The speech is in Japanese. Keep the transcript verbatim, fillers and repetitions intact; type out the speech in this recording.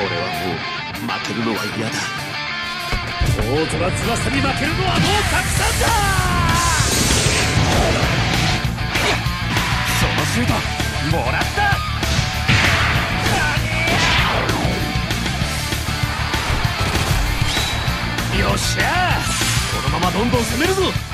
俺はもう負けるのは嫌だ。大空翼に負けるのはもうたくさんだ。そのシュートもらった。よっしゃ、このままどんどん攻めるぞ。